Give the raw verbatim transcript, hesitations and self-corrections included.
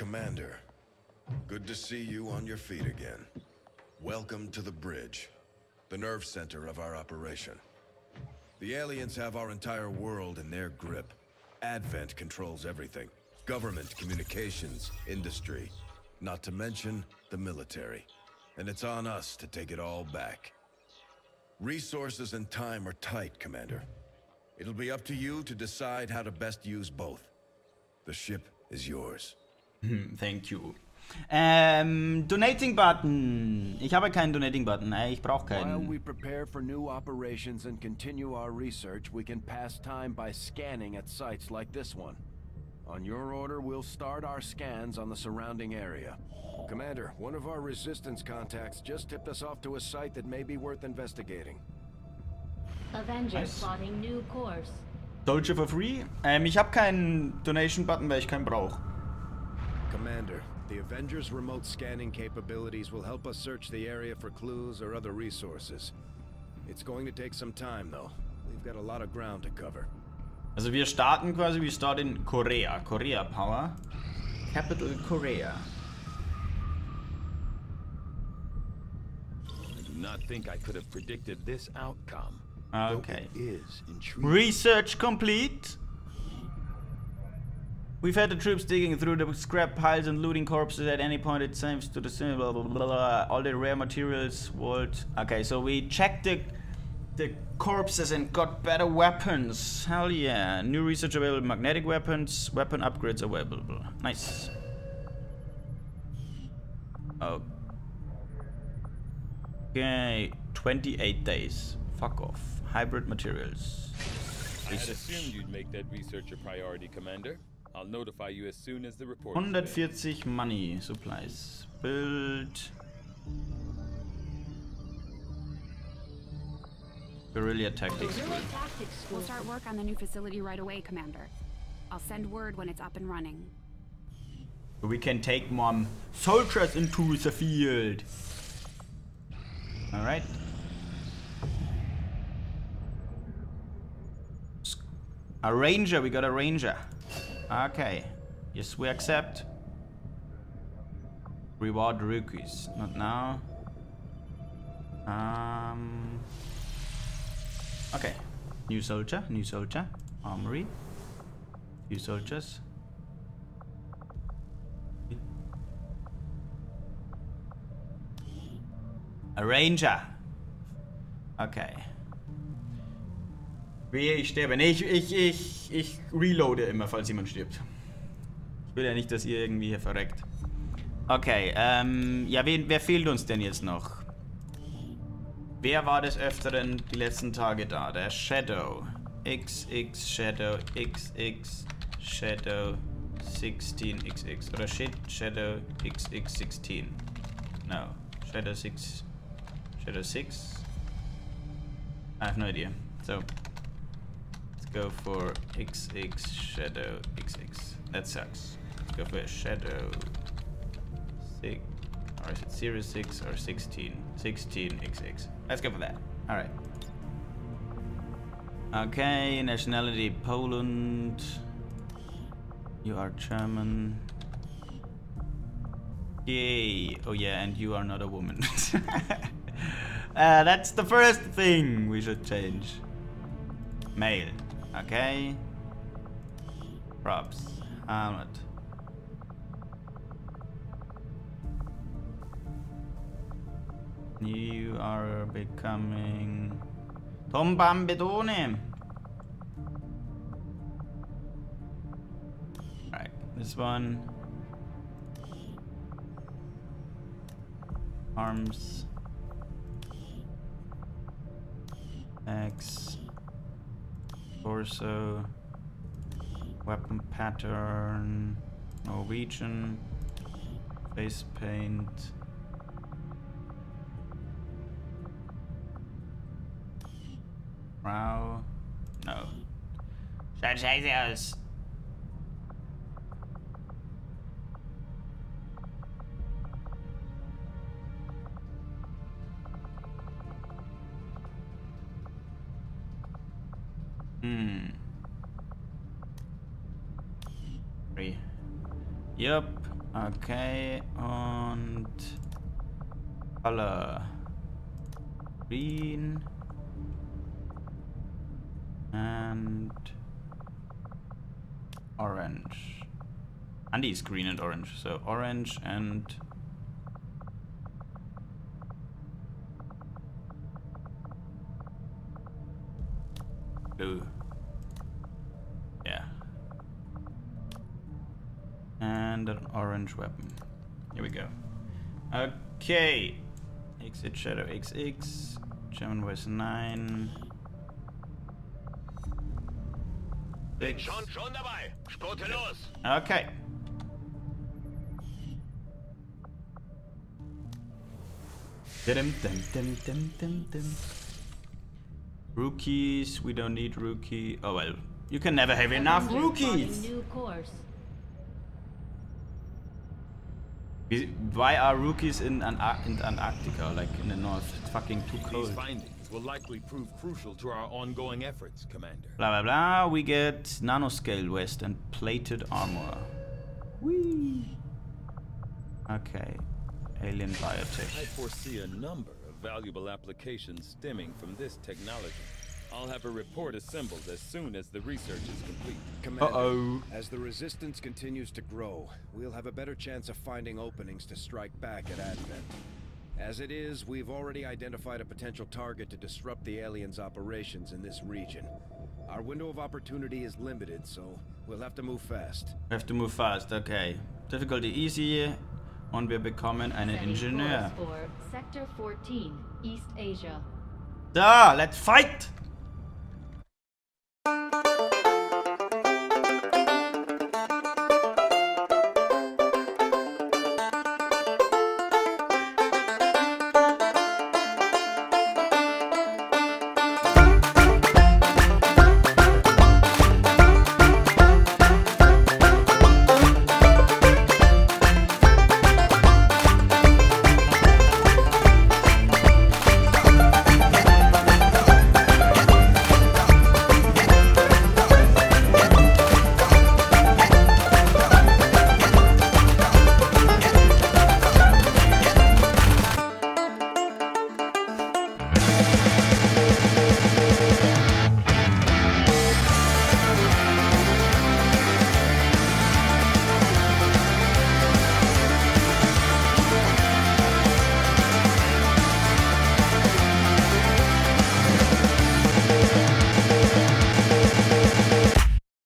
Commander, good to see you on your feet again. Welcome to the bridge, the nerve center of our operation. The aliens have our entire world in their grip. Advent controls everything. Government, communications, industry, not to mention the military. And it's on us to take it all back. Resources and time are tight, Commander. It'll be up to you to decide how to best use both. The ship is yours. Thank you. Um, donating button. Ich habe keinen donating button. Ich brauche keinen. While we prepare for new operations and continue our research, we can pass time by scanning at sites like this one. On your order, we'll start our scans on the surrounding area. Commander, one of our resistance contacts just tipped us off to a site that may be worth investigating. Avenger plotting new course. Soldier for free? Ähm, ich habe keinen donation button, weil ich keinen brauche. Commander, the Avenger's remote scanning capabilities will help us search the area for clues or other resources. It's going to take some time, though. We've got a lot of ground to cover. Also wir starten quasi, we start in Korea. Korea Power. Capital Korea. I do not think I could have predicted this outcome. Okay. Is Research complete. We've had the troops digging through the scrap piles and looting corpses at any point it seems to the same, blah, blah, blah, blah, all the rare materials, world. Okay, so we checked the, the corpses and got better weapons. Hell yeah. New research available, magnetic weapons, weapon upgrades available. Nice. Okay. twenty-eight days. Fuck off. Hybrid materials. I had assumed you'd make that research a priority, Commander. I'll notify you as soon as the report. one forty money supplies. Build. Guerrilla tactics. Guerrilla tactics school. We'll start work on the new facility right away, Commander. I'll send word when it's up and running. We can take more soldiers into the field. All right. A ranger. We got a ranger. Okay. Yes, we accept. Reward rookies. Not now. Um. Okay. New soldier. New soldier. Armory. New soldiers. A ranger. Okay. Wehe, ich sterbe. Nee, ich, ich, ich, ich reloade immer, falls jemand stirbt. Ich will ja nicht, dass ihr irgendwie hier verreckt. Okay, ähm, ja, wen, wer fehlt uns denn jetzt noch? Wer war des Öfteren die letzten Tage da? Der Shadow. XX Shadow, XX Shadow, sixteen XX. Oder shit, Shadow, XX sixteen. No, Shadow six. Shadow six? I have no idea. So. Go for XX Shadow XX. That sucks. Let's go for a Shadow six, or is it Series six or sixteen? sixteen XX. Let's go for that. All right. Okay, nationality Poland. You are German. Yay! Oh yeah, and you are not a woman. uh, that's the first thing we should change. Male. Okay. Props. Helmet. You are becoming Tom Bambedone. Right. This one. Arms. X. Torso. Weapon pattern. Norwegian. Face paint. Brow. No. Schaut scheiße aus. Hmm. Three. Yep. Okay, und Color green and orange. Andy is green and orange, so orange and blue. Yeah. And an orange weapon. Here we go. Okay. Exit Shadow X X. German voice nine. Bin schon, schon dabei. Spurte los. Okay. Dim, dim, dim, dim, dim, dim. Rookies, we don't need rookie. Oh well, you can never have enough Avenger rookies. New course. Why are rookies in, an in Antarctica, like in the north? It's fucking too cold. These findings will likely prove crucial to our ongoing efforts, Commander. Blah blah blah. We get nanoscale vest and plated armor. Whee. Okay. Alien biotech. I foresee a number of valuable applications stemming from this technology. I'll have a report assembled as soon as the research is complete. Commander, uh-oh. As the resistance continues to grow, we'll have a better chance of finding openings to strike back at Advent. As it is, we've already identified a potential target to disrupt the aliens' operations in this region. Our window of opportunity is limited, so we'll have to move fast. We have to move fast, okay. Difficulty easy, and we're becoming an engineer. Sector fourteen, East Asia. Da, let's fight!